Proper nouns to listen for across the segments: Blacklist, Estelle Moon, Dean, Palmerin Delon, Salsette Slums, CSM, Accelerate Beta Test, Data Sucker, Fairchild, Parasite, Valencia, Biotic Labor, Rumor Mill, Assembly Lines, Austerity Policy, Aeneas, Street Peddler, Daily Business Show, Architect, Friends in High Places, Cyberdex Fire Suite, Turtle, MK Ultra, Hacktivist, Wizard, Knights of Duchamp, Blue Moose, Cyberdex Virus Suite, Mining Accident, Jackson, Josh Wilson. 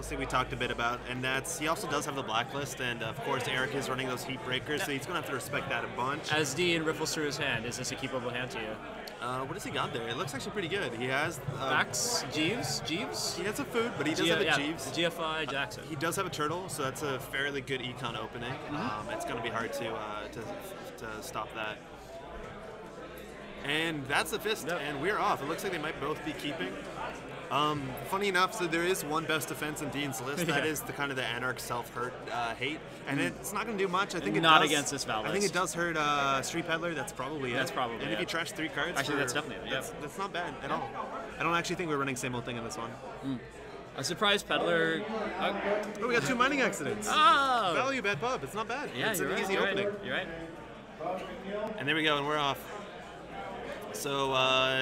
Policy we talked a bit about, and that's he also does have the Blacklist, and of course Eric is running those heat breakers, so he's going to have to respect that a bunch. As Dean riffles through his hand, is this a keepable hand to you? What has he got there? It looks actually pretty good. He has... Max? Jeeves? He has a food, but he does have a Jeeves. GFI Jackson. He does have a Turtle, so that's a fairly good econ opening. It's going to be hard to stop that. And that's the fist, and we're off. It looks like they might both be keeping. Funny enough, so there is one best defense in Dean's list. That is the kind of the anarch self-hurt hate, and it's not going to do much. I think it not does, against this valid. I think it does hurt Street Peddler. That's probably it. And if you trash three cards, actually, that's definitely it. That's not bad at all. I don't actually think we're running same old thing in this one. A surprise peddler. Oh, we got two mining accidents. Oh, value bad pub. It's not bad. Yeah, it's an easy opening. You're right. And there we go, and we're off. So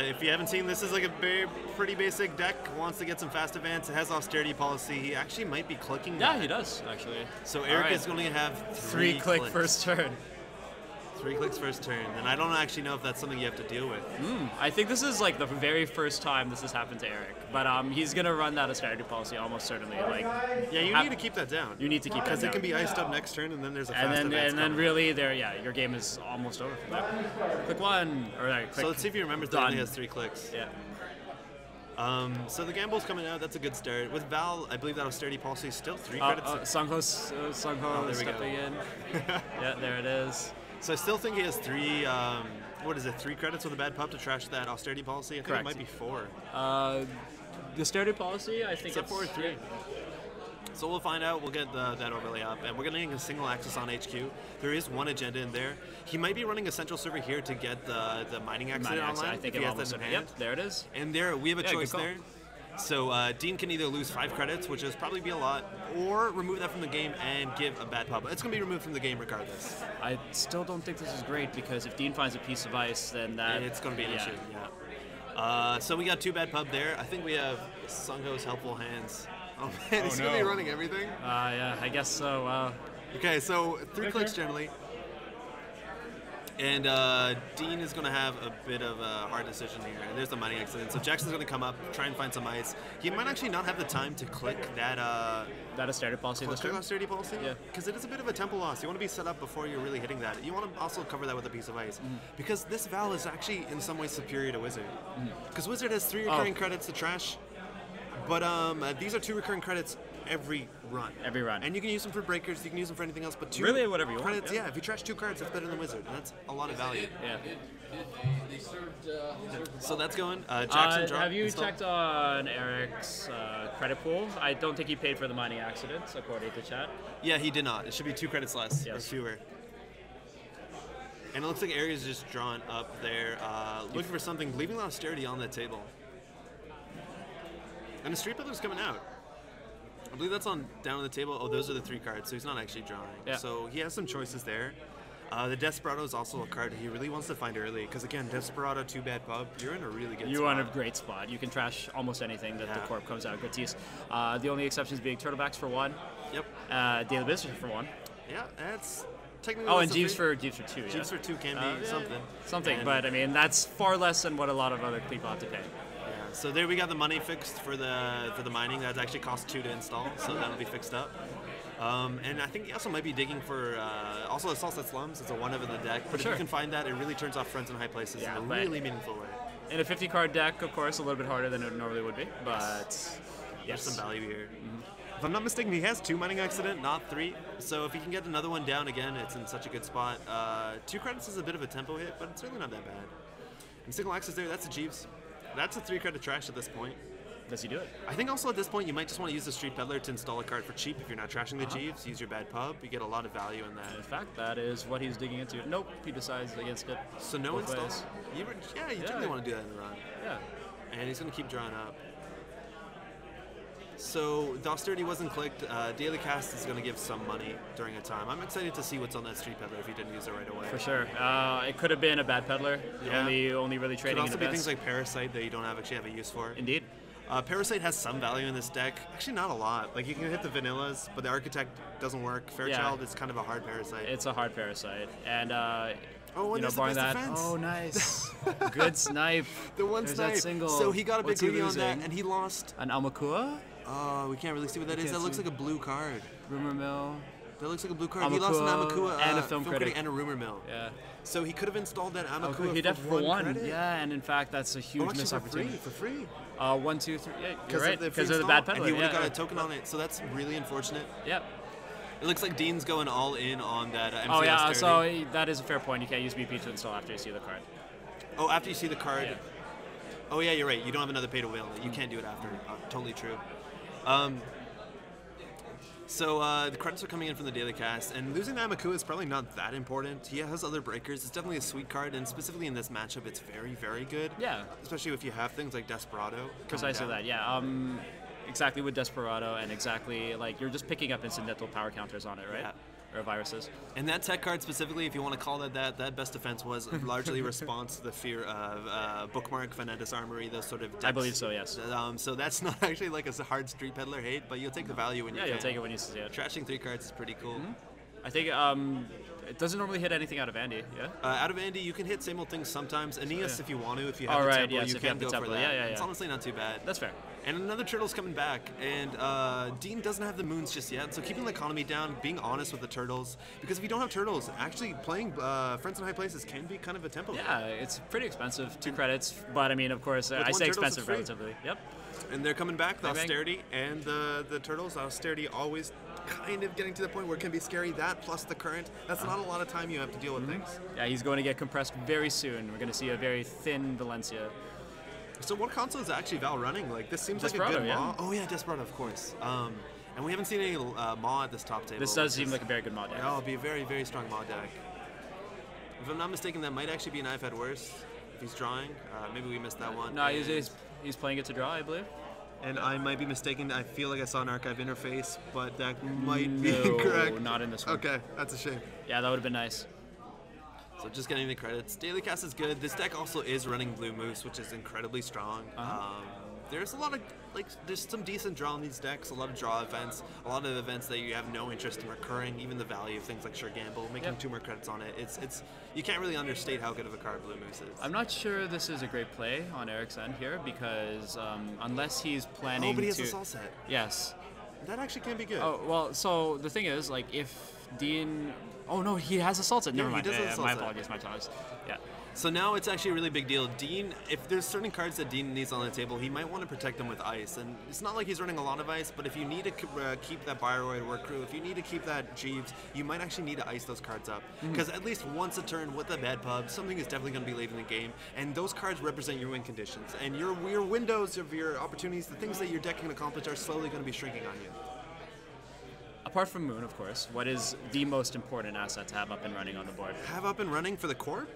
if you haven't seen, this is like a very pretty basic deck. Wants to get some fast advance. It has austerity policy. He actually might be clicking. Yeah, he does actually. So Eric is going to have three clicks first turn. 3 clicks first turn, and I don't actually know if that's something you have to deal with. I think this is like the very first time this has happened to Eric, but he's gonna run that austerity policy almost certainly. Like, yeah, you need to keep that down. You need to keep that down because it can be iced up next turn, and then there's a fast advance coming. Then really, your game is almost over for that. Click one, or like, click. So let's see if he remembers that he only has 3 clicks. Yeah. So the gamble's coming out. That's a good start. With Val, I believe that austerity policy is still 3 credits. Sungho stepping in. Yeah, there it is. So I still think he has three credits with a bad pub to trash that austerity policy? I think it might be 4. The austerity policy, I think it's 4 or 3. So we'll find out. We'll get that overlay up, and we're going to get a single access on HQ. There is one agenda in there. He might be running a central server here to get the mining accident online. I think he has that in hand. Yep, there it is. And there, we have a choice there. So Dean can either lose 5 credits, which is probably be a lot, or remove that from the game and give a bad pub. It's going to be removed from the game regardless. I still don't think this is great, because if Dean finds a piece of ice, then that... It's going to be an issue, yeah. So we got 2 bad pub there. I think we have Sungho's helpful hands. Oh, man, is he going to be running everything? Yeah, I guess so. Okay, so 3 clicks generally. And Dean is going to have a bit of a hard decision here. And there's the mining accident. So Jackson's going to come up, try and find some ice. He might actually not have the time to click that... that austerity policy. Austerity policy? Yeah. Because it is a bit of a tempo loss. You want to be set up before you're really hitting that. You want to also cover that with a piece of ice. Because this Val is actually in some ways superior to Wizard. Because Wizard has 3 recurring credits to trash. But these are 2 recurring credits every run. Every run. And you can use them for breakers, you can use them for anything else, but 2 whatever you credits, want. Yeah, if you trash 2 cards, that's better than Wizard, and that's a lot of value. They served, so that's going. Jackson dropped. Have you checked on Eric's credit pool? I don't think he paid for the mining accidents, according to chat. Yeah, he did not. It should be 2 credits less, or fewer. And it looks like Eric's just drawn up there, looking for something, leaving the austerity on the table. And the Street Peddler's coming out. I believe that's on down on the table. Oh, those are the 3 cards, so he's not actually drawing. Yeah. So he has some choices there. The Desperado is also a card he really wants to find early, because again, Desperado, 2 bad pub, you're in a really good spot. You're in a great spot. You can trash almost anything that the Corp comes out. Good tease. The only exceptions being Turtlebacks for 1. Yep. Daily Business for 1. Yeah, that's... Oh, and Jeeves for 2. Yeah. Jeeves for 2 can be something. Something, and but I mean, that's far less than what a lot of other people have to pay. So there we got the money fixed for the mining. That actually cost 2 to install, so that'll be fixed up. And I think he also might be digging for also the Salsette Slums. It's a 1-of in the deck, but if you can find that, it really turns off Friends in High Places in a really meaningful way. In a 50-card deck, of course, a little bit harder than it normally would be, but there's some value here. If I'm not mistaken, he has 2 mining accident, not 3. So if he can get another one down again, it's in such a good spot. 2 credits is a bit of a tempo hit, but it's really not that bad. And single access there, that's the Jeeves. That's a 3 credit trash at this point. Does he do it? I think also at this point you might just want to use the Street Peddler to install a card for cheap. If you're not trashing the Jeeves, use your bad pub. You get a lot of value in that. In fact, that is what he's digging into. Nope, he decides against it. So no installs? Yeah, you generally want to do that in the run. Yeah. And he's going to keep drawing up. So the austerity wasn't clicked. Daily Cast is going to give some money during a time. I'm excited to see what's on that Street Peddler if he didn't use it right away. For sure. It could have been a bad peddler. Yeah. Only really trading. It could also be things like Parasite that you don't actually have a use for. Indeed. Parasite has some value in this deck. Actually, not a lot. Like, you can hit the vanillas, but the Architect doesn't work. Fairchild is kind of a hard Parasite. It's a hard Parasite. And... oh, and there's the best defense. Oh, nice. Good snipe. The one snipe. That single. So he got a big booty on that, and he lost... An Aumakua? Oh, we can't really see what that is. That looks like a blue card. Rumor Mill. That looks like a blue card. Aumakua, he lost an Aumakua and a film critic and a Rumor Mill. Yeah. So he could have installed that Aumakua for one. Yeah, and in fact, that's a huge missed opportunity. For free. 1, 2, 3. Yeah, you're right. Because they're the Bad Peddler. And he would have got a token on it. So that's really unfortunate. Yep. It looks like Dean's going all in on that MK Austerity. Yeah, so that is a fair point. You can't use BP to install after you see the card. Oh, after you see the card. Yeah. Oh yeah, you're right. You don't have another pay to win. You can't do it after. Totally true. So the credits are coming in from the Daily Cast, and losing Aumakua is probably not that important. He has other breakers. It's definitely a sweet card, and specifically in this matchup, it's very, very good. Yeah. Especially if you have things like Desperado. Precisely that. Yeah. Exactly with Desperado, and exactly like you're just picking up incidental power counters on it, right? Yeah. Or viruses. And that tech card specifically, if you want to call it that, that best defense was largely response to the fear of Bookmark, Venedis Armory, those sort of decks. I believe so, yes. So that's not actually like a hard Street Peddler hate, but you'll take the value when you can. Yeah, you'll take it when you see it. Trashing 3 cards is pretty cool. Mm-hmm. I think it doesn't normally hit anything out of Andy, yeah? Out of Andy, you can hit same old things sometimes. Aeneas, if you want to, if you have the temple, you can go for that. Yeah. It's honestly not too bad. That's fair. And another Turtle's coming back, and Dean doesn't have the moons just yet, so keeping the economy down, being honest with the Turtles, because if you don't have Turtles, actually playing Friends in High Places can be kind of a tempo. Yeah, it's pretty expensive, 2 credits, but I mean, of course, I say Turtles expensive relatively. Yep. And they're coming back, the Austerity, and the Turtles, Austerity always kind of getting to the point where it can be scary, that plus the current, that's not a lot of time you have to deal with things. Yeah, he's going to get compressed very soon. We're going to see a very thin Valencia. So what console is actually Val running? Like this seems Desperado, like a good mod. Oh yeah, Desperado, of course. And we haven't seen any mod at this top table. This does seem like a very good mod deck. Yeah, it'll be a very, very strong mod deck. If I'm not mistaken, that might actually be an I've Had Worse. If he's drawing, maybe we missed that one. No, he's playing it to draw, I believe. And I might be mistaken. I feel like I saw an Archive Interface, but that might be incorrect. No, not in this one. Okay, that's a shame. Yeah, that would have been nice. So just getting the credits. Daily Cast is good. This deck also is running Blue Moose, which is incredibly strong. There's a lot of, there's some decent draw in these decks, a lot of draw events, a lot of events that you have no interest in recurring, even the value of things like Sure Gamble, making 2 more credits on it. You can't really understate how good of a card Blue Moose is. I'm not sure this is a great play on Eric's end here, because unless he's planning to... Oh, but he has a Salsette. Yes. That actually can be good. Oh, well, so the thing is, like, if Dean... Oh no, he has assaulted. Never mind. My apologies, my choice. Yeah. So now it's actually a really big deal. Dean, if there's certain cards that Dean needs on the table, he might want to protect them with ice. And it's not like he's running a lot of ice, but if you need to keep that Byroid Work Crew, if you need to keep that Jeeves, you might actually need to ice those cards up. Because at least once a turn with the Bad Pub, something is definitely going to be late in the game. And those cards represent your win conditions. And your windows of your opportunities, the things that your deck can accomplish, are slowly going to be shrinking on you. Apart from Moon, of course, what is the most important asset to have up and running on the board? Have up and running for the core?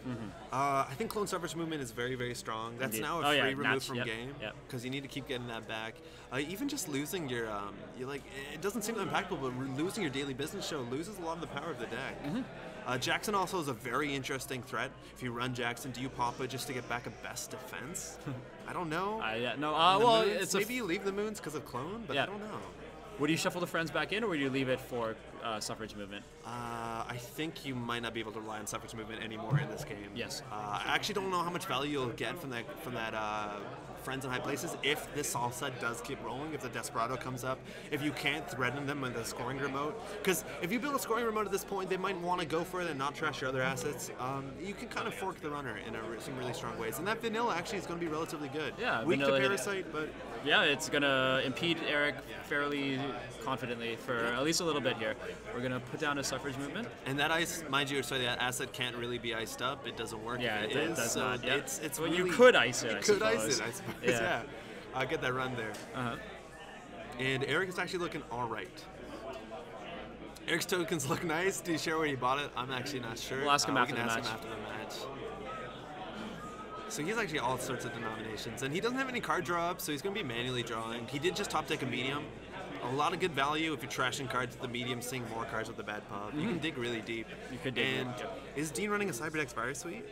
I think Clone Suffrage Movement is very, very strong. That's now a free remove from game, because you need to keep getting that back. Even just losing your, it doesn't seem impactful, but losing your Daily Business Show loses a lot of the power of the deck. Jackson also is a very interesting threat. If you run Jackson, do you pop it just to get back a best defense? I don't know. Well, moons, it's maybe you leave the Moons because of Clone, but I don't know. Would you shuffle the Friends back in, or would you leave it for Suffrage Movement? I think you might not be able to rely on Suffrage Movement anymore in this game. Yes. I actually don't know how much value you'll get from that Friends in High Places if this Salsette does keep rolling, if the Desperado comes up, if you can't threaten them with a scoring remote. Because if you build a scoring remote at this point, they might want to go for it and not trash your other assets. You can kind of fork the runner in some really strong ways. And that Vanilla actually is going to be relatively good. Yeah, weak to Parasite, but... Yeah, it's going to impede Eric fairly confidently for at least a little bit here. We're going to put down a Suffrage Movement. And that ice, mind you, sorry, that asset can't really be iced up. It doesn't work if it is. It does not. It's well, really, you could ice it, I suppose. Yeah. I'll get that run there. And Eric is actually looking all right. Eric's tokens look nice. Do you share where you bought it? I'm actually not sure. We'll ask him after the match. So he's actually all sorts of denominations, and he doesn't have any card draw up, so he's going to be manually drawing. He did just top deck a medium. A lot of good value if you're trashing cards with the medium, seeing more cards with the Bad Pub. You can dig really deep. You could dig. And is Dean running a Cyberdex Virus Suite?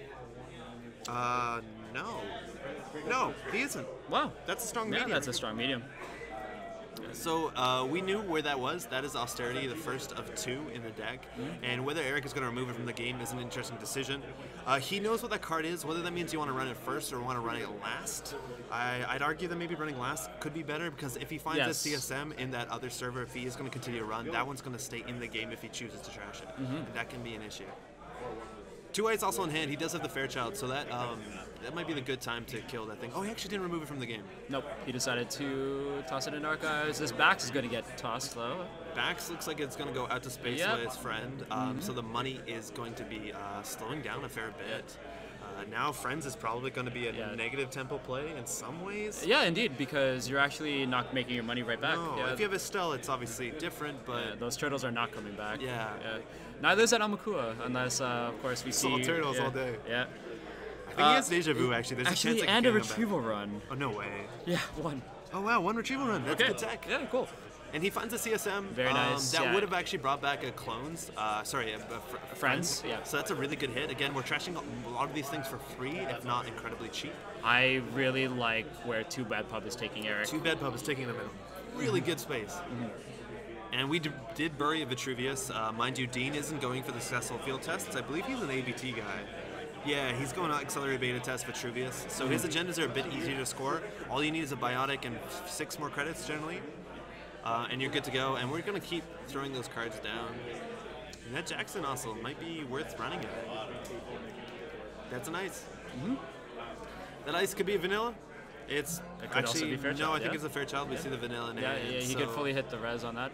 No. No, he isn't. Wow. That's a strong medium. So we knew where that was. That is Austerity, the first of two in the deck. Mm-hmm. And whether Eric is going to remove it from the game is an interesting decision. He knows what that card is, whether that means you want to run it first or want to run it last. I'd argue that maybe running last could be better, because if he finds a CSM in that other server, if he is going to continue to run, that one's going to stay in the game if he chooses to trash it. Mm-hmm. And that can be an issue. Two whites also in hand. He does have the Fairchild, so that that might be the good time to kill that thing. Oh, he actually didn't remove it from the game. Nope. He decided to toss it in Archives. This Bax is going to get tossed, though. Bax looks like it's going to go out to space with its friend, so the money is going to be slowing down a fair bit. Now Friends is probably going to be a negative tempo play in some ways. Yeah, indeed, because you're actually not making your money right back. No, if you have Estelle, it's obviously different, but... yeah, those turtles are not coming back. Yeah. Neither is at Aumakua, unless, of course, we see... all turtles all day. Yeah. I think he has Deja Vu, actually. There's actually, a chance and a retrieval run. Oh, no way. Yeah, one. Oh, wow, one retrieval run. That's good tech. Yeah, cool. And he finds a CSM. Very nice. That would have actually brought back a Clones. Friends. Yeah. So that's a really good hit. Again, we're trashing a lot of these things for free, if not incredibly cheap. I really like where 2 Bad Pub is taking Eric. 2 Bad Pub is taking them in a really good space. And we did bury a Vitruvius. Mind you, Dean isn't going for the successful field tests. I believe he's an ABT guy. Yeah, he's going to accelerate beta test Vitruvius. So his agendas are a bit easier to score. All you need is a Biotic and 6 more credits, generally. And you're good to go, and we're going to keep throwing those cards down. And that Jackson also might be worth running at. That's an ice. That ice could be a vanilla. It's it could actually, also be Fairchild, I think it's a Fairchild. We see the vanilla in it. Yeah, he could fully hit the res on that.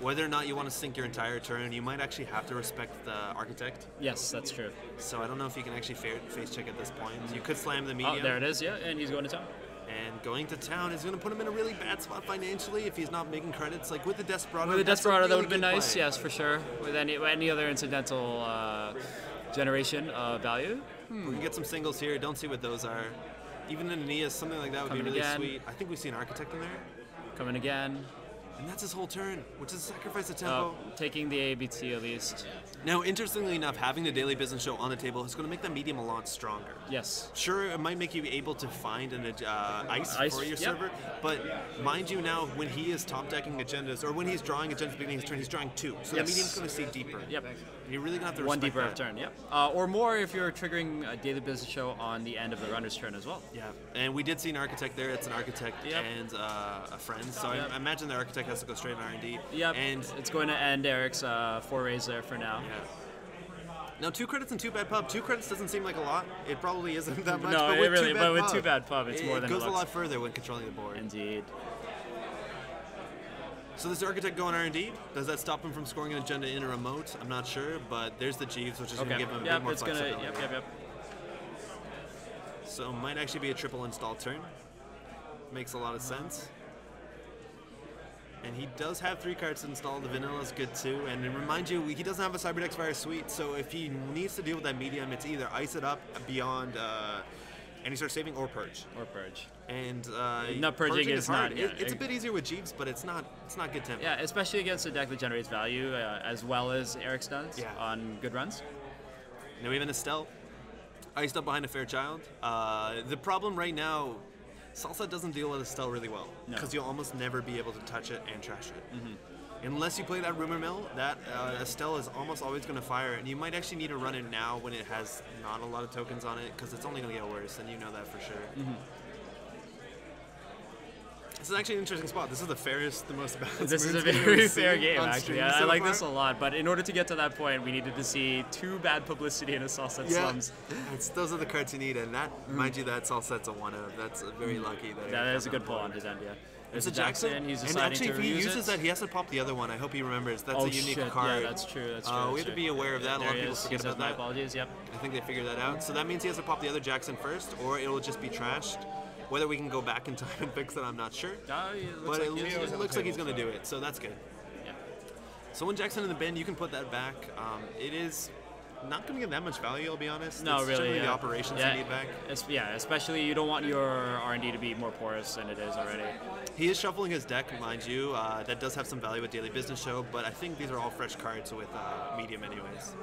Whether or not you want to sink your entire turn, you might actually have to respect the Architect. Yes, that's true. So I don't know if you can actually face check at this point. You could slam the Medium. Oh, there it is, and he's going to town. And going to town is going to put him in a really bad spot financially if he's not making credits. Like with the Desperado. With the Desperado, really that would have been nice, yes, for sure. With any other incidental generation of value. We can get some singles here. Don't see what those are. Even an Aeneas, something like that would be really sweet. I think we see an Architect in there. Coming again. And that's his whole turn, which is a sacrifice of tempo. Taking the ABT at least. Now, interestingly enough, having the Daily Business Show on the table is going to make the Medium a lot stronger. Yes. Sure, it might make you able to find an ice for your server, but mind you now, when he is top-decking agendas, or when he's drawing agendas at the beginning of his turn, he's drawing 2. So the Medium's going to see deeper. And you're really going to have to respect one deeper turn, or more if you're triggering a Daily Business Show on the end of the runner's turn as well. Yeah, and we did see an Architect there. It's an Architect and a Friend, so I imagine the Architect has to go straight in R&D. And it's going to end Eric's forays there for now. Now, 2 credits and 2 Bad Pub. 2 credits doesn't seem like a lot. It probably isn't that much. No, but it really. But with 2 Bad Pub, it's more than it goes a lot further when controlling the board. Indeed. So this Architect going R&D. Does that stop him from scoring an agenda in a remote? I'm not sure. But there's the Jeeves, which is going to give him a bit more flexibility. So might actually be a triple install turn. Makes a lot of sense. And he does have 3 cards installed. The vanilla is good too. And remind you, he doesn't have a Cyberdex Fire Suite, so if he needs to deal with that Medium, it's either ice it up beyond any sort of saving or purge. And not purging is hard. Not. It's a bit easier with Jeeves, but it's not good tempo. Yeah, especially against a deck that generates value as well as Eric's does on good runs. Now we have an Estelle iced up behind a Fairchild. The problem right now. Salsa doesn't deal with Estelle really well, because you'll almost never be able to touch it and trash it. Unless you play that Rumor Mill, that Estelle is almost always going to fire, and you might actually need to run it now when it has not a lot of tokens on it, because it's only going to get worse, and you know that for sure. This is actually an interesting spot. This is the fairest, the most balanced. This is a very fair game, actually. Yeah, so I like this a lot. But in order to get to that point, we needed to see 2 Bad Publicity and a Salsette Slums. Those are the cards you need, and that, mind you, that Salsette's a one-of. That's very lucky. That is a good pull on his end, There's a Jackson, he's deciding to reuse it. And actually, if he uses that, he has to pop the other one. I hope he remembers. That's a unique card. Yeah, that's true. We have to be aware of that. A lot of people forget about that. My apologies, I think they figured that out. So that means he has to pop the other Jackson first, or it'll just be trashed. Whether we can go back in time and fix it, I'm not sure. But it looks like he's going to do it, so that's good. So when Jackson in the bin, you can put that back. It is not going to get that much value, I'll be honest. No, it's really. The operations you need back. Especially you don't want your R&D to be more porous than it is already. He is shuffling his deck, mind you. That does have some value with Daily Business Show, but I think these are all fresh cards with Medium anyways.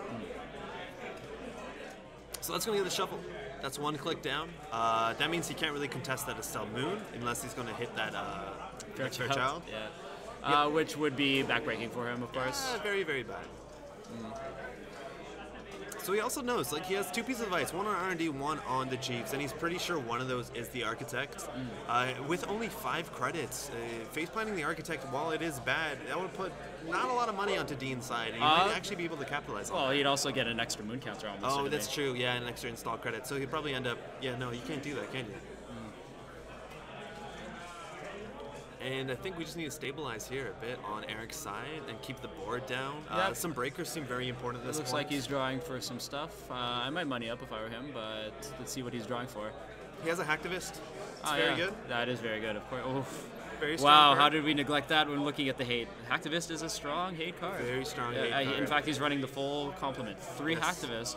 So that's going to get the shuffle. That's one click down. That means he can't really contest that Estelle Moon unless he's going to hit that Fairchild. which would be backbreaking for him, of course. Very, very bad. Mm. So he also knows, like, he has two pieces of advice, one on R&D, one on the Chiefs, and he's pretty sure one of those is the Architect. With only 5 credits, face planning the Architect, while it is bad, that would put not a lot of money onto Dean's side, and he might actually be able to capitalize on it. Well, he'd also get an extra moon counter on this. Oh, that's true, yeah, and an extra install credit. So he'd probably end up, yeah, no, you can't do that, can you? And I think we just need to stabilize here a bit on Eric's side and keep the board down. Yep. Some breakers seem very important at this point. Looks like he's drawing for some stuff. I might money up if I were him, but let's see what he's drawing for. He has a Hacktivist. It's very good. That is very good, of course. Oof. Very strong card. How did we neglect that when looking at the hate? Hacktivist is a strong hate card. Very strong hate card. In fact, he's running the full complement. 3 Hacktivists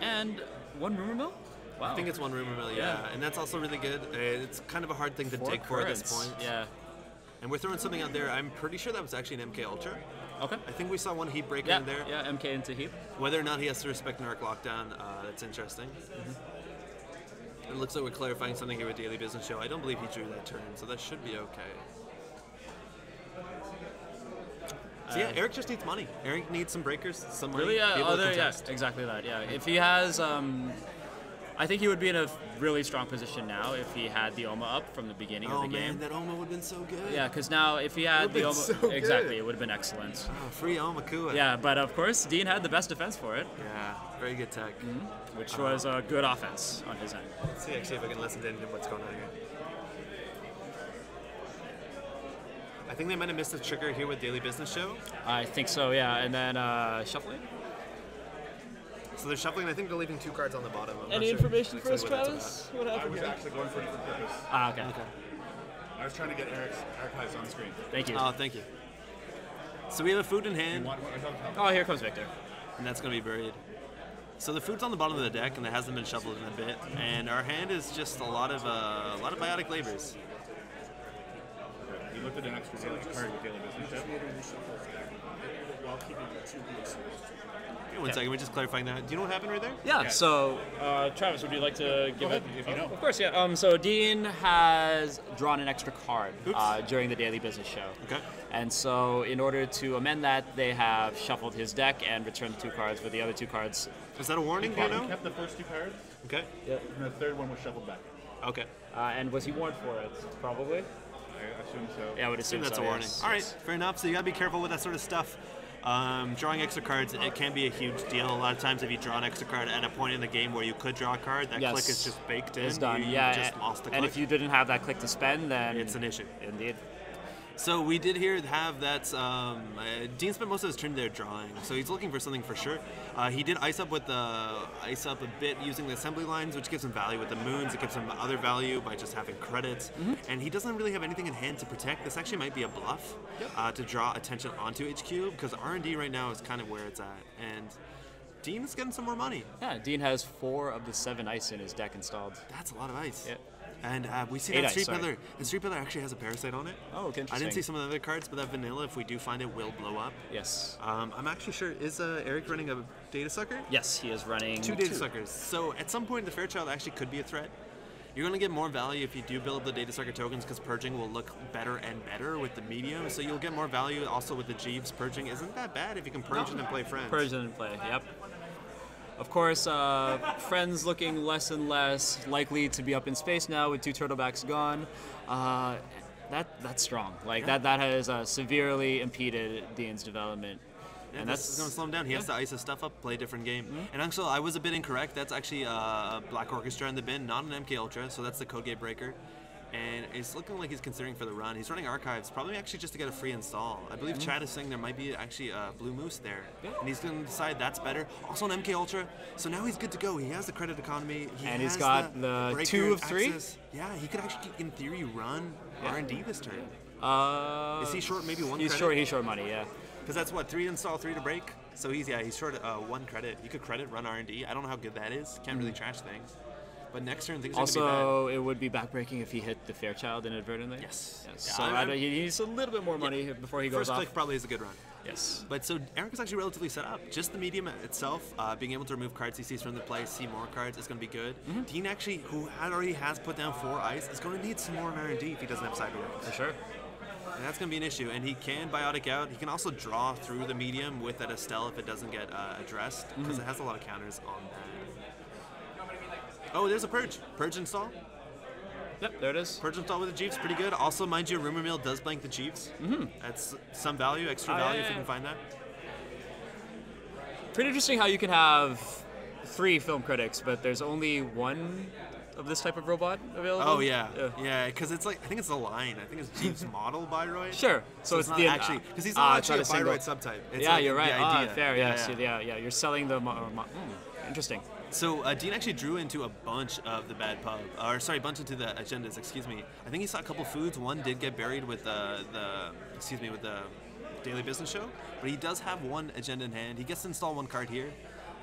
and 1 Rumor Mill? Wow. I think it's 1 Rumor Mill, yeah. And that's also really good. It's kind of a hard thing to dig for at this point. Yeah. And we're throwing something out there. I'm pretty sure that was actually an MK Ultra. Okay. I think we saw 1 heap breaker in there. Yeah, MK into heap. Whether or not he has to respect an arc lockdown, that's interesting. Mm-hmm. It looks like we're clarifying something here with Daily Business Show. I don't believe he drew that turn, so that should be okay. So yeah, Eric just needs money. Eric needs some breakers, some money. Really? Yeah, exactly that, yeah. If he has... I think he would be in a really strong position now if he had the Oma up from the beginning of the game. Oh man, that Oma would have been so good. Yeah, because now if he had the Oma, exactly, it would have been excellent. Oh, free Aumakua. Yeah, but of course Dean had the best defense for it. Yeah, very good tech. Mm-hmm. Which was a good offense on his end. Let's see actually if I can listen to what's going on here. I think they might have missed a trigger here with Daily Business Show. I think so, yeah, and then shuffling. So they're shuffling, I think they're leaving 2 cards on the bottom. Any information for us, Travis? What happened? I was actually going for a different purpose. Ah, okay. I was trying to get Eric's archives on screen. Thank you. Oh, thank you. So we have a food in hand. Oh, here comes Victor. And that's going to be buried. So the food's on the bottom of the deck, and it hasn't been shuffled in a bit. And our hand is just a lot of Biotic Labors. You looked at an extra card with Daily Business Show. While keeping the 2 One second, we're just clarifying that. Do you know what happened right there? Yeah. So, Travis, would you like to give it? If you know. Of course, yeah. So Dean has drawn an extra card during the Daily Business Show. Okay. And so, in order to amend that, they have shuffled his deck and returned the 2 cards with the other 2 cards. Is that a warning? Do you know? He kept the first 2 cards. Okay. Yeah. And the 3rd one was shuffled back. Okay. And was he warned for it? Probably. I assume so. Yeah, I would assume that's a warning. Yes. All right, fair enough. So you gotta be careful with that sort of stuff. Drawing extra cards, it can be a huge deal. A lot of times if you draw an extra card at a point in the game where you could draw a card, that click is just baked in. It's done. You just lost the click. And if you didn't have that click to spend, then... It's an issue. Indeed. So we did here have that... Dean spent most of his turn there drawing, so he's looking for something for sure. He did ice up a bit using the assembly lines, which gives him value with the moons. It gives him other value by just having credits. And he doesn't really have anything in hand to protect. This actually might be a bluff to draw attention onto HQ, because R&D right now is kind of where it's at. And Dean's getting some more money. Yeah, Dean has 4 of the 7 ice in his deck installed. That's a lot of ice. Yeah. And we see that Street Peddler. The Street Peddler actually has a Parasite on it. Oh, okay, interesting. I didn't see some of the other cards, but that vanilla, if we do find it, will blow up. Yes. I'm actually sure, is Eric running a Data Sucker? Yes, he is running 2 Data Suckers. So at some point, the Fairchild actually could be a threat. You're going to get more value if you do build up the Data Sucker tokens, because purging will look better and better with the Medium, so you'll get more value also with the Jeeves. Purging isn't that bad if you can purge it and play Friends. Purge it and play, yep. Of course, Friends looking less and less likely to be up in space now with 2 Turtlebacks gone. That's strong. Like that has severely impeded Dean's development. Yeah, and that's going to slow him down. He has to ice his stuff up, play a different game. And actually, I was a bit incorrect. That's actually Black Orchestra in the bin, not an MK Ultra. So that's the code gate breaker. And it's looking like he's considering for the run. He's running Archives, probably actually just to get a free install. I believe Chad is saying there might be actually a Blue Moose there. And he's going to decide that's better. Also an MK Ultra. So now he's good to go. He has the credit economy. And he's got the 2 of 3. Access. Yeah, he could actually, in theory, run R&D this turn. Is he short maybe 1 credit? He's short money, yeah. Because that's what, 3 install, 3 to break? So he's short 1 credit. He could credit, run R&D. I don't know how good that is. Can't really trash things. But next turn, things are going to be bad. It would be backbreaking if he hit the Fairchild inadvertently. Yes. Yeah, so he needs a little bit more money before he goes off. First click probably is a good run. Yes. But so Eric is actually relatively set up. Just the medium itself, being able to remove cards he sees from the play, see more cards, is going to be good. Dean actually, who already has put down 4 ice, is going to need some more in R&D if he doesn't have sideboards. For sure. And that's going to be an issue. And he can biotic out. He can also draw through the medium with that Estelle if it doesn't get addressed, because it has a lot of counters on that. Oh, there's a Purge. Purge install. Yep, there it is. Purge install with the Jeeps, pretty good. Also, mind you, Rumor Mill does blank the Jeeps. That's some value, extra value if you can find that. Pretty interesting how you can have three film critics, but there's only one of this type of robot available. Oh yeah, yeah, because it's like, I think it's a line. I think it's Jeeps model Byroid. Sure. So it's not the, actually, because he's not actually not a Byroid subtype. It's like you're right. Fair. Yeah. You're selling the. Interesting. So Dean actually drew into a bunch of the Bad Pub, or sorry, a bunch into the agendas. Excuse me. I think he saw a couple foods. One did get buried with the Daily Business Show, but he does have one agenda in hand. He gets to install one card here,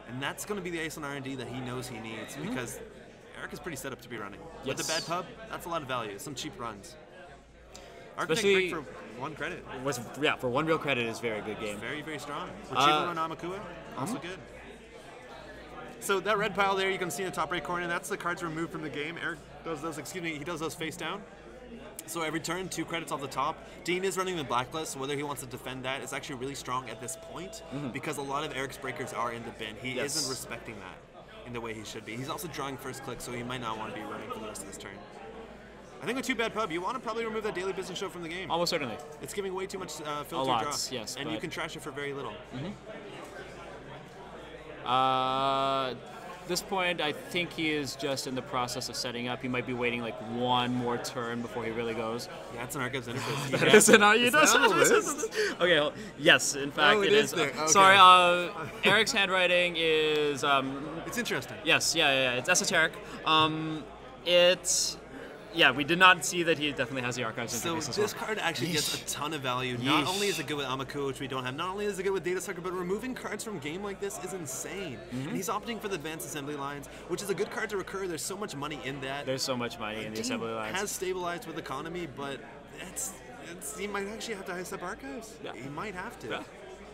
and that's going to be the ace on R&D that he knows he needs because Eric is pretty set up to be running. With the Bad Pub, that's a lot of value. Some cheap runs. Architect for one credit. For one real credit is a very good game. Very, very strong. We're cheaper on Aumakua, also good. So that red pile there you can see in the top right corner, that's the cards removed from the game. Eric does those, he does those face down. So every turn, 2 credits off the top. Dean is running the Blacklist. Whether he wants to defend that is actually really strong at this point because a lot of Eric's breakers are in the bin. He isn't respecting that in the way he should be. He's also drawing first click, so he might not want to be running for the rest of this turn. I think with two Bad Pub, you want to probably remove that Daily Business Show from the game. Almost certainly. It's giving way too much filter draws, and you can trash it for very little. At this point, I think he is just in the process of setting up. He might be waiting like one more turn before he really goes. Yeah, it's an Archives Interface. Okay, well, yes, in fact, it is. Okay. Sorry, Eric's handwriting is... it's interesting. Yes, yeah, it's esoteric. Yeah, we did not see that he definitely has the Archives Interface. So this card actually gets a ton of value. Not only is it good with Aumakua, which we don't have, not only is it good with Data Sucker, but removing cards from game like this is insane. And he's opting for the Advanced Assembly Lines, which is a good card to recur. There's so much money in that. There's so much money in the Assembly Lines. Has stabilized with economy, but he might actually have to high-step Archives. Yeah. He might have to. Yeah.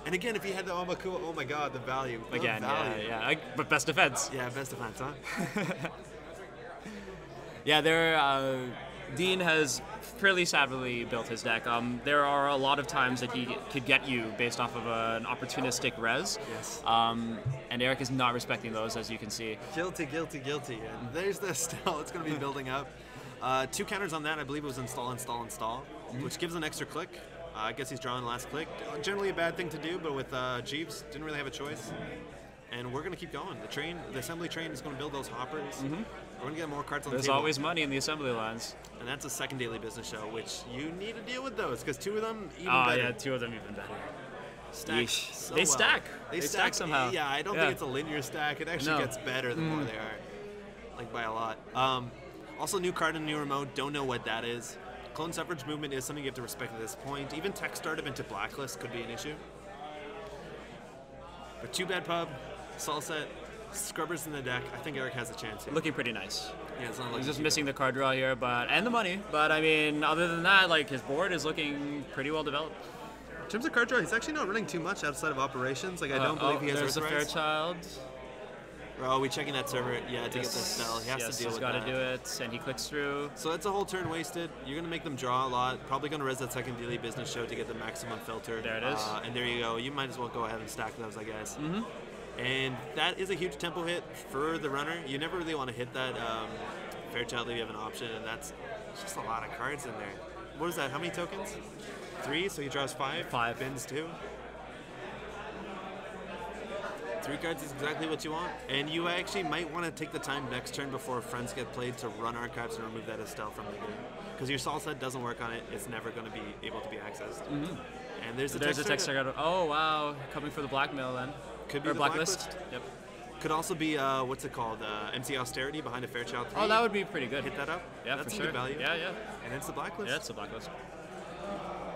And again, if he had the Aumakua, oh my god, the value. Again, but best defense. Yeah, best defense, huh? Yeah, Dean has fairly savvily built his deck. There are a lot of times that he could get you based off of an opportunistic res. Yes. And Eric is not respecting those, as you can see. Guilty, guilty, guilty. And there's the Estelle. It's going to be building up. 2 counters on that. I believe it was install, install, install, which gives an extra click. I guess he's drawing last click. Generally a bad thing to do, but with Jeeves, didn't really have a choice. And we're going to keep going. The assembly train is going to build those hoppers. We're going to get more cards on the table. There's always money in the assembly lines. And that's a second Daily Business Show, which you need to deal with those, because two of them even better. Oh, yeah, two of them even better. They stack. They stack somehow. Yeah, I don't think it's a linear stack. It actually gets better the more they are, like by a lot. Also, new card and new remote. Don't know what that is. Clone Suffrage Movement is something you have to respect at this point. Even tech startup into Blacklist could be an issue. But two Bad Pub. Salsette, Scrubbers in the deck. I think Eric has a chance here. Looking pretty nice. Yeah, it's not like he's just missing the card draw here, and the money. But I mean, other than that, like his board is looking pretty well developed. In terms of card draw, he's actually not running too much outside of operations. Like I don't believe he has. There's a Fairchild. Oh, we checking that server? Yeah, to get the Estelle. He has to deal with that. He's got to do it, and he clicks through. So that's a whole turn wasted. You're going to make them draw a lot. Probably going to res that second Daily Business Show to get the maximum filter. There it is. And there you go. You might as well go ahead and stack those, I guess. And that is a huge tempo hit for the runner. You never really want to hit that Fairchild if you have an option, and that's just a lot of cards in there. What is that? How many tokens? 3, so he draws 5. 5 bins 2. 3 cards is exactly what you want. And you actually might want to take the time next turn before friends get played to run Archives and remove that Estelle from the game. Because your Salsette doesn't work on it, it's never going to be able to be accessed. And there's a text I got. Oh, wow. Coming for the blackmail then. Could be blacklist. Yep. Could also be what's it called? MC Austerity behind a Fairchild 3. Oh, that would be pretty good. Hit that up. Yeah, that's for sure. Good value. Yeah. And it's the blacklist. Yeah, it's the blacklist.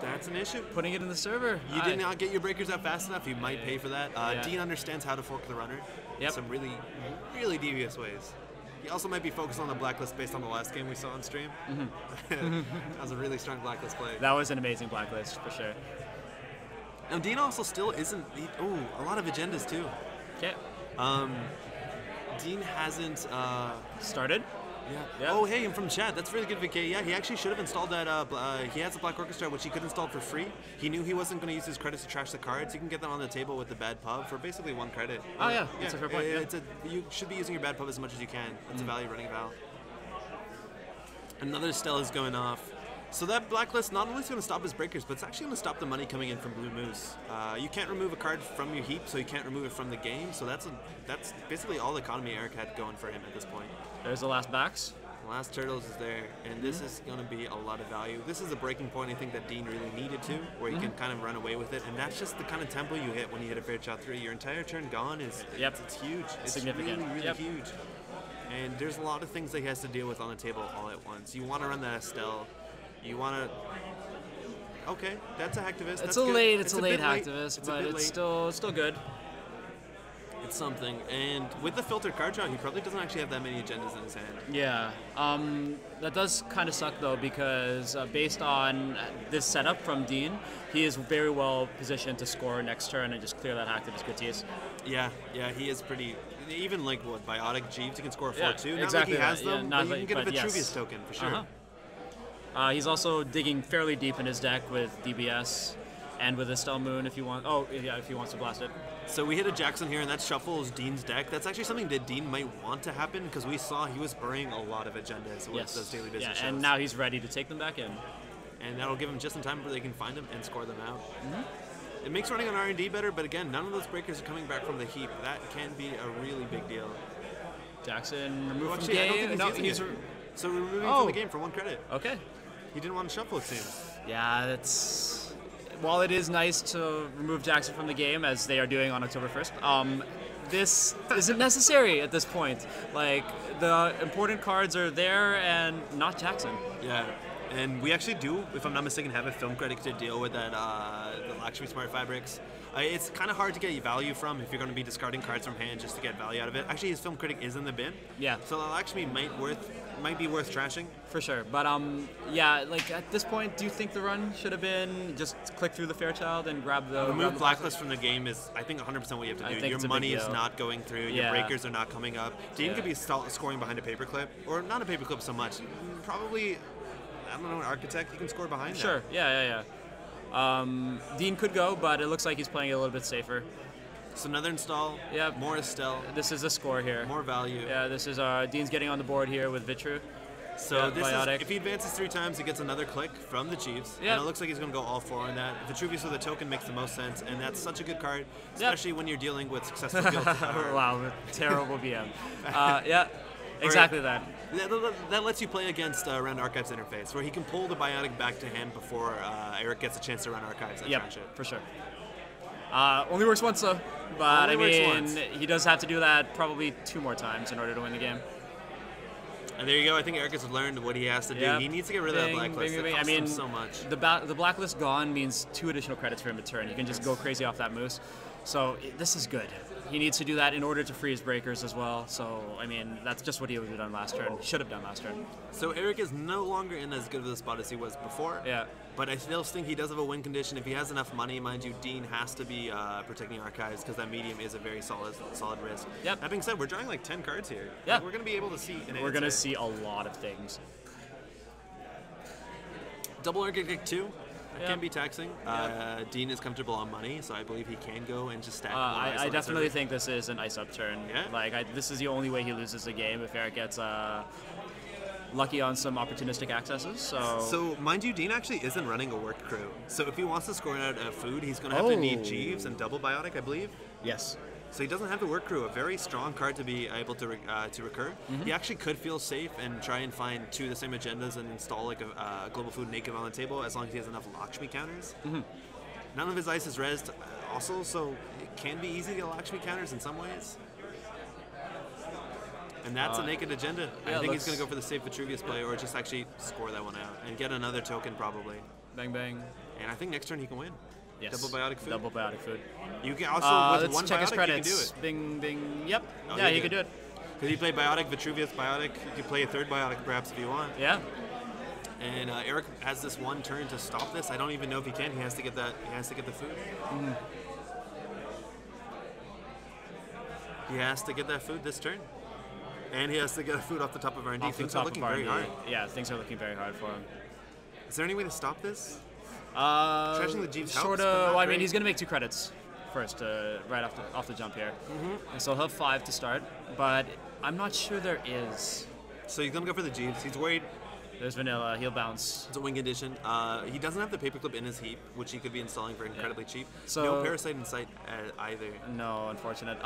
That's an issue. Putting it in the server. You did not get your breakers out fast enough. You might pay for that. Dean understands how to fork the runner in some really, really devious ways. He also might be focused on the blacklist based on the last game we saw on stream. That was a really strong blacklist play. That was an amazing blacklist for sure. Now, Dean also still isn't... a lot of agendas, too. Okay. Dean hasn't... started? Yeah. Oh, hey, I'm from Chad. That's really good, VK. Yeah, he actually should have installed that. He has a Black Orchestra, which he could install for free. He knew he wasn't going to use his credits to trash the cards. You can get them on the table with the Bad Pub for basically one credit. Oh, yeah. That's a fair point. It's you should be using your Bad Pub as much as you can. It's a value running valve. Another Stella's going off. So that Blacklist not only is going to stop his breakers, but it's actually going to stop the money coming in from Blue Moose. You can't remove a card from your heap, so you can't remove it from the game. So that's basically all the economy Eric had going for him at this point. There's the last Bax. Last Turtles is there, and this is going to be a lot of value. This is a breaking point I think that Dean really needed to, where he can kind of run away with it, and that's just the kind of tempo you hit when you hit a Fairchild 3. Your entire turn gone is it's huge. It's significant. Really huge. And there's a lot of things that he has to deal with on the table all at once. You want to run that Estelle. You want to... Okay, that's a Hacktivist. That's good. Late, it's a late Hacktivist, but it's still good. It's something. And with the filtered card draw, he probably doesn't actually have that many agendas in his hand. Yeah. That does kind of suck, though, because based on this setup from Dean, he is very well positioned to score next turn and just clear that Hacktivist Critias. Yeah, he is pretty... Even, like, what, Biotic Jeeves, he can score 4-2. Not exactly like he has them, but you can get a Vitruvius token, for sure. He's also digging fairly deep in his deck with DBS and with Estelle Moon if you want. Oh, yeah, if he wants to blast it. So we hit a Jackson here, and that shuffles Dean's deck. That's actually something that Dean might want to happen because we saw he was burning a lot of agendas with those daily business shows. And now he's ready to take them back in. And that'll give him just in time where they can find them and score them out. It makes running on R&D better, but again, none of those breakers are coming back from the heap. That can be a really big deal. Jackson removed from game. I don't think so we're removing from the game for one credit. Okay. He didn't want to shuffle, it seems. Yeah, that's... While it is nice to remove Jackson from the game, as they are doing on October 1st, this isn't necessary at this point. Like, the important cards are there and not Jackson. Yeah. And we actually do, if I'm not mistaken, have a film credit to deal with that, the Lakshmi Smart Fabrics. It's kind of hard to get value from if you're going to be discarding cards from hand just to get value out of it. Actually, his film critic is in the bin. Yeah. So the Lakshmi might be worth trashing. For sure. But yeah, like at this point, do you think the run should have been just click through the Fairchild and grab the... Remove Blacklist from the game is, I think, 100% what you have to do. Your money is not going through. Your breakers are not coming up. Dean could be scoring behind a Paperclip. Or not a Paperclip so much. Probably... I don't know, an Architect, you can score behind that. Sure, yeah. Dean could go, but it looks like he's playing it a little bit safer. So another install, more Estelle. This is a score here. More value. Yeah, this is our, Dean's getting on the board here with Vitru. So this is, if he advances 3 times, he gets another click from the Chiefs. And it looks like he's going to go all 4 on that. Vitruvius with a token makes the most sense, and that's such a good card, especially when you're dealing with successful guilt. Wow, terrible BM. Exactly that. That lets you play against around Archives Interface, where he can pull the Biotic back to him before Eric gets a chance to run Archives. For sure. Only works once, though. But I mean, he does have to do that probably 2 more times in order to win the game. And there you go. I think Eric has learned what he has to do. He needs to get rid of that Blacklist. It costs him so much. The Blacklist gone means 2 additional credits for him to turn. You can just go crazy off that Moose. So this is good. He needs to do that in order to free his breakers as well. So, I mean, that's just what he would have done last turn. Should have done last turn. So Eric is no longer in as good of a spot as he was before. Yeah. But I still think he does have a win condition. If he has enough money, mind you, Dean has to be protecting Archives because that medium is a very solid risk. That being said, we're drawing like 10 cards here. We're going to be able to see. We're going to see a lot of things. Double Architect 2. It can be taxing. Dean is comfortable on money, so I believe he can go and just stack. I definitely think this is an ice up turn. This is the only way he loses the game if Eric gets lucky on some opportunistic accesses. So mind you, Dean actually isn't running a work crew. So if he wants to score out of food, he's going to have to need Jeeves and double Biotic, I believe. Yes. So he doesn't have the work crew, a very strong card to be able to recur. He actually could feel safe and try and find 2 of the same agendas and install like a global food naked on the table as long as he has enough Lakshmi counters. None of his ice is rezzed also, so it can be easy to get Lakshmi counters in some ways. And that's a naked agenda. I think he's going to go for the safe Vitruvius play or just actually score that one out and get another token probably. Bang, bang. And I think next turn he can win. Yes. Double Biotic food. Double Biotic food. You can also with 1 Biotic his credits. You can do it. Bing, bing. Yep. Oh, yeah, he could do it. Because he played Biotic, Vitruvius Biotic. You could play a 3rd Biotic perhaps if you want. Yeah. And Eric has this 1 turn to stop this. I don't even know if he can. He has to get that. He has to get the food. He has to get that food this turn. And he has to get food off the top of R&D. Things are looking very hard. Yeah, things are looking very hard for him. Is there any way to stop this? Trashing the Jeeves helps, well, I mean, he's going to make 2 credits first, right off the jump here. Mm-hmm. And so he'll have 5 to start, but I'm not sure there is. So he's going to go for the Jeeves. He's worried. There's vanilla. He'll bounce. It's a win condition. He doesn't have the paperclip in his heap, which he could be installing for incredibly cheap. So, no parasite in sight either. No, unfortunate.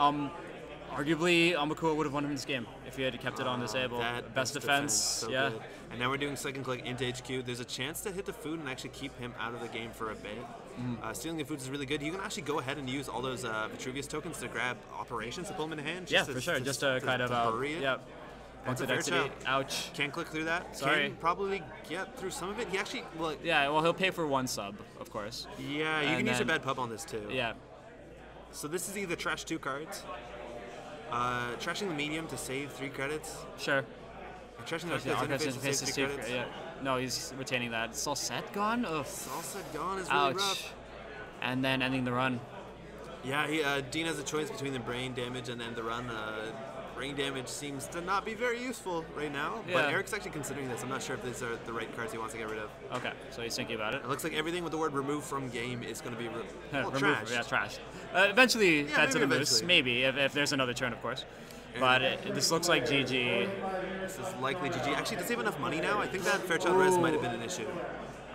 Arguably, Aumakua would have won him this game if he had kept it on disable. Best defense. So yeah. Good. And now we're doing second click into HQ. There's a chance to hit the food and actually keep him out of the game for a bit. Stealing the foods is really good. You can actually go ahead and use all those Vitruvius tokens to grab operations to pull him in hand. Yeah, for sure. Just to kind of hurry it. Yeah. Once it exited, ouch. Can't click through that. Sorry. Can probably get through some of it. He actually, well. Yeah, well, he'll pay for 1 sub, of course. Yeah, you can use a bad pub on this too. Yeah. So this is either trash 2 cards, trashing the medium to save 3 credits. Sure. Trashing the Archives Interface to save 2 credits. Yeah. No, he's retaining that. Salsette gone? Ugh. Salsette gone is really rough. And then ending the run. Yeah, he, Dean has a choice between the brain damage and then the run. Ring damage seems to not be very useful right now, but Eric's actually considering this. I'm not sure if these are the right cards he wants to get rid of. Okay, so he's thinking about it. It looks like everything with the word remove from game is going to be trashed. Yeah, trashed. Eventually, that's in the moose. Maybe, if there's another turn, of course. But this looks like GG. This is likely GG. Actually, does he have enough money now? I think that Fairchild Res might have been an issue.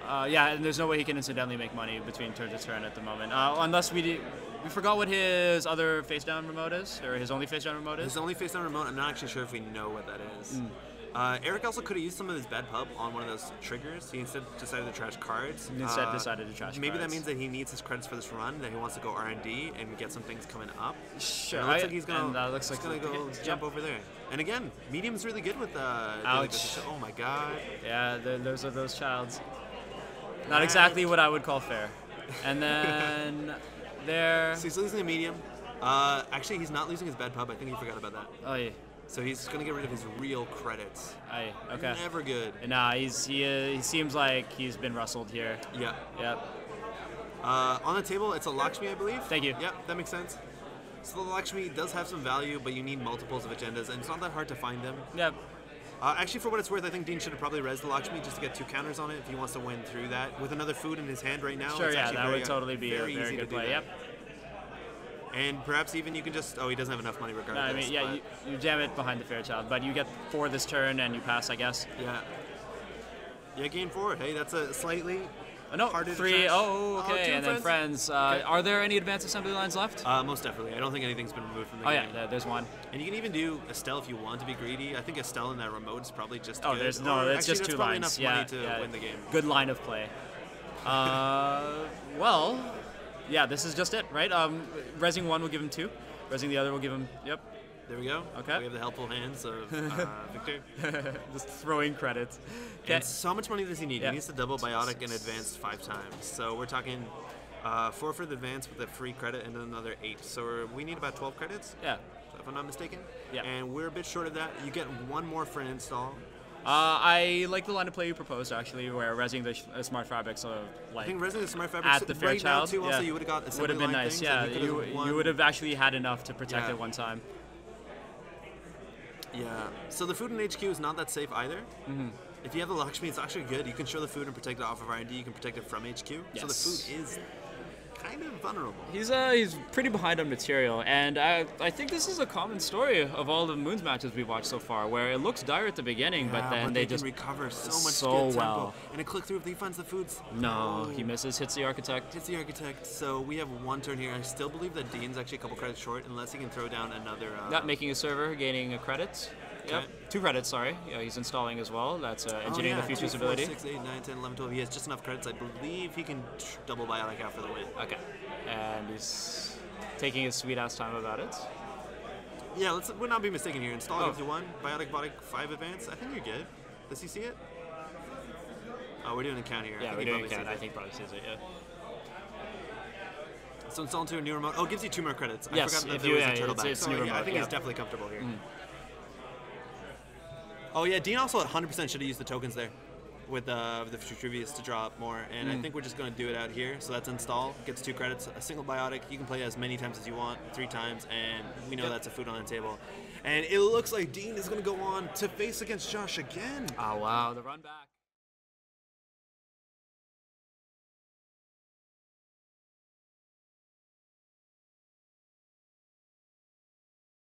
Yeah, and there's no way he can incidentally make money between turn to turn at the moment. Unless we forgot what his other face-down remote is, or his only face-down remote is. His only face-down remote, I'm not actually sure if we know what that is. Eric also could have used some of his bad pub on one of those triggers. He instead decided to trash cards. Maybe that means that he needs his credits for this run, that he wants to go R&D and get some things coming up. Sure. And it looks like he's going to go jump over there. And again, Medium's really good with ouch. Oh my god. Yeah, those are those childs. Not exactly what I would call fair. And then there. So he's losing the medium. Actually, he's not losing his bad pub. I think he forgot about that. Oh yeah. So he's gonna get rid of his real credits. Aye. Okay. Never good. And nah, he seems like he's been rustled here. Yeah. Yep. On the table, it's a Lakshmi, I believe. Thank you. Yep, that makes sense. So the Lakshmi does have some value, but you need multiples of agendas, and it's not that hard to find them. Yep. Actually, for what it's worth, I think Dean should have probably rezzed the Lakshmi just to get 2 counters on it if he wants to win through that. With another food in his hand right now, sure, it's that would totally be a very good play. Yep. And perhaps even you can just... Oh, he doesn't have enough money regardless. No, I mean, yeah, you jam it behind the Fairchild, but you get 4 this turn and you pass, I guess. Yeah. Yeah, gain 4. Hey, that's a slightly... No, 3. Oh, okay. And then friends. Okay. Are there any advanced assembly lines left? Most definitely. I don't think anything's been removed from the game. Oh, yeah, there's one. And you can even do Estelle if you want to be greedy. I think Estelle in that remote is probably just good. There's no, that's just 2 lines. Enough money to win the game. Good line of play. Well, yeah, this is just it, right? Resing 1 will give him 2. Resing the other will give him, yep. There we go. Okay. We have the helpful hands of Victor. Just throwing credits. Okay. And so much money does he need? Yep. He needs to double Biotic and Advanced 5 times. So we're talking 4 for the Advanced with a free credit and another 8. So we need about 12 credits? Yeah. If I'm not mistaken. Yeah. And we're a bit short of that. You get 1 more for an install. I like the line of play you proposed, actually, where resing the smart fabrics of like. I think resing the smart fabrics at the Fairchild right now, too, also you would have got assembly line things. Would have been nice. Yeah. You would have actually had enough to protect it 1 time. Yeah. So the food in HQ is not that safe either. Mm-hmm. If you have the Lakshmi, it's actually good. You can show the food and protect it off of R&D. You can protect it from HQ. Yes. So the food is kind of vulnerable. He's pretty behind on material, and I think this is a common story of all the Moon's matches we've watched so far, where it looks dire at the beginning, but then they just recover so much tempo. And a click through if he finds the foods. No, he misses. Hits the Architect. Hits the Architect. So we have 1 turn here. I still believe that Dean's actually a couple credits short, unless he can throw down another. Not making a server, gaining a credit. Okay. Yep. 2 credits, sorry. Yeah, he's installing as well. That's Engineering the Future's ability. 6, 8, 9, 10, 11, 12. He has just enough credits. I believe he can double Biotic out for the win. Okay. And he's taking his sweet-ass time about it. Yeah, we'll not be mistaken here. Installing up to 1. Biotic 5 advance. I think you're good. Does he see it? Oh, we're doing a count here. Yeah, I think we're doing a count. I think probably sees it, yeah. So installing to a new remote. Oh, it gives you 2 more credits. Yes, I forgot that there was a turtle back. It's new remote, I think he's definitely comfortable here. Oh yeah, Dean also at 100% should have used the tokens there. with the Vitruvius to draw up more, and I think we're just going to do it out here. So that's install, gets 2 credits, a single biotic. You can play as many times as you want, 3 times, and we know that's a food on the table. And it looks like Dean is going to go on to face against Josh again. Oh wow, the run back.